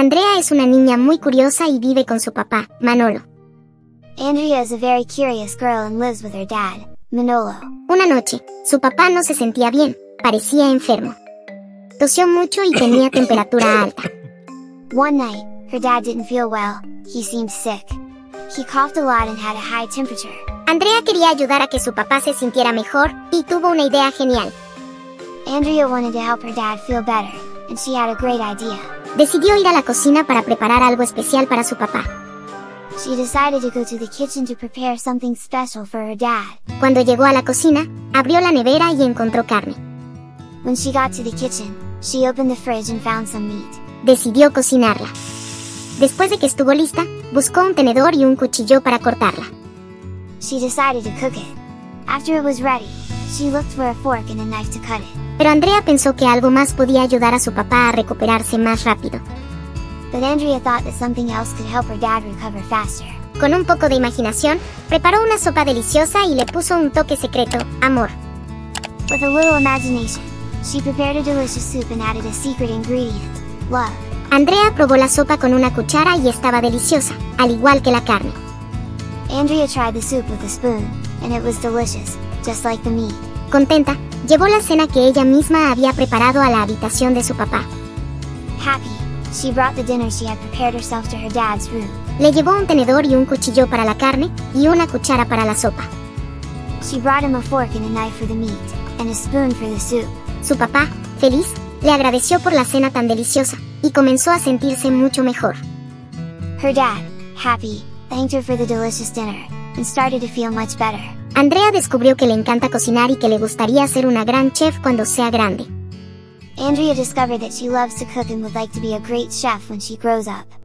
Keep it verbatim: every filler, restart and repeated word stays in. Andrea es una niña muy curiosa y vive con su papá, Manolo. Andrea is a very curious girl and lives with her dad, Manolo. Una noche, su papá no se sentía bien, parecía enfermo. Tosió mucho y tenía temperatura alta. One night, her dad didn't feel well, he seemed sick. He coughed a lot and had a high temperature. Andrea quería ayudar a que su papá se sintiera mejor y tuvo una idea genial. Andrea wanted to help her dad feel better, and she had a great idea. Decidió ir a la cocina para preparar algo especial para su papá. She decided to go to the kitchen to prepare something special for her dad. Cuando llegó a la cocina, abrió la nevera y encontró carne. When she got to the kitchen, she opened the fridge and found some meat. Decidió cocinarla. Después de que estuvo lista, buscó un tenedor y un cuchillo para cortarla. She decided to cook it. After it was ready, she looked for a fork and a knife to cut it. Pero Andrea pensó que algo más podía ayudar a su papá a recuperarse más rápido. But Andrea thought that something else could help her dad recover faster. Con un poco de imaginación, preparó una sopa deliciosa y le puso un toque secreto, amor. With a little imagination, she prepared a delicious soup and added a secret ingredient, love. Andrea probó la sopa con una cuchara y estaba deliciosa, al igual que la carne. Andrea tried the soup with a spoon, and it was delicious, just like the meat. Contenta, llevó la cena que ella misma había preparado a la habitación de su papá. Happy, she brought the dinner she had prepared herself to her dad's room. Le llevó un tenedor y un cuchillo para la carne y una cuchara para la sopa. She brought him a fork and a knife for the meat, and a spoon for the soup. Su papá, feliz, le agradeció por la cena tan deliciosa y comenzó a sentirse mucho mejor. Her dad, happy, thanked her for the delicious dinner and started to feel much better. Andrea descubrió que le encanta cocinar y que le gustaría ser una gran chef cuando sea grande. Andrea discovered that she loves to cook and would like to be a great chef when she grows up.